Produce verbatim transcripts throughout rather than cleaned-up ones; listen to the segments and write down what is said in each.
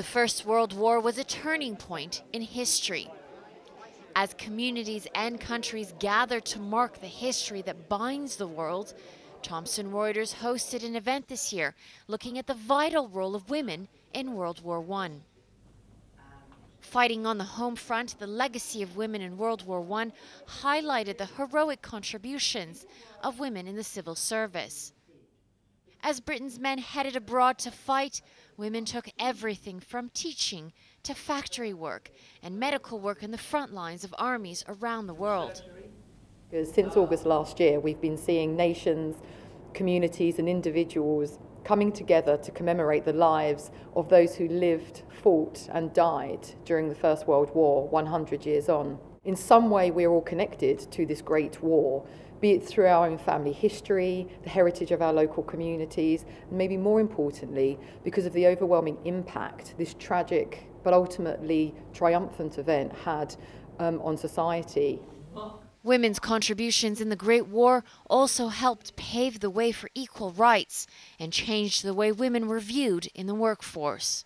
The First World War was a turning point in history. As communities and countries gathered to mark the history that binds the world, Thomson Reuters hosted an event this year looking at the vital role of women in World War One. Fighting on the home front, the legacy of women in World War One highlighted the heroic contributions of women in the civil service. As Britain's men headed abroad to fight, women took everything from teaching to factory work and medical work in the front lines of armies around the world. Since August last year, we've been seeing nations, communities and individuals coming together to commemorate the lives of those who lived, fought and died during the First World War one hundred years on. In some way we're all connected to this great war, be it through our own family history, the heritage of our local communities, and maybe more importantly, because of the overwhelming impact this tragic but ultimately triumphant event had um, on society. Women's contributions in the Great War also helped pave the way for equal rights and changed the way women were viewed in the workforce.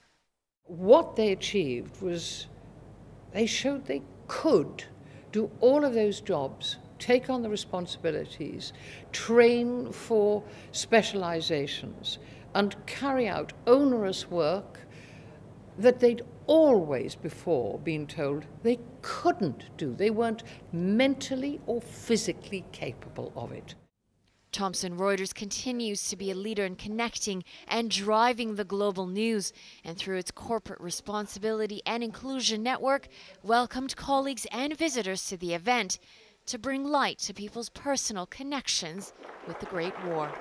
What they achieved was they showed they could do all of those jobs, take on the responsibilities, train for specializations, and carry out onerous work that they'd always before been told they couldn't do. They weren't mentally or physically capable of it. Thomson Reuters continues to be a leader in connecting and driving the global news, and through its corporate responsibility and inclusion network, welcomed colleagues and visitors to the event to bring light to people's personal connections with the Great War.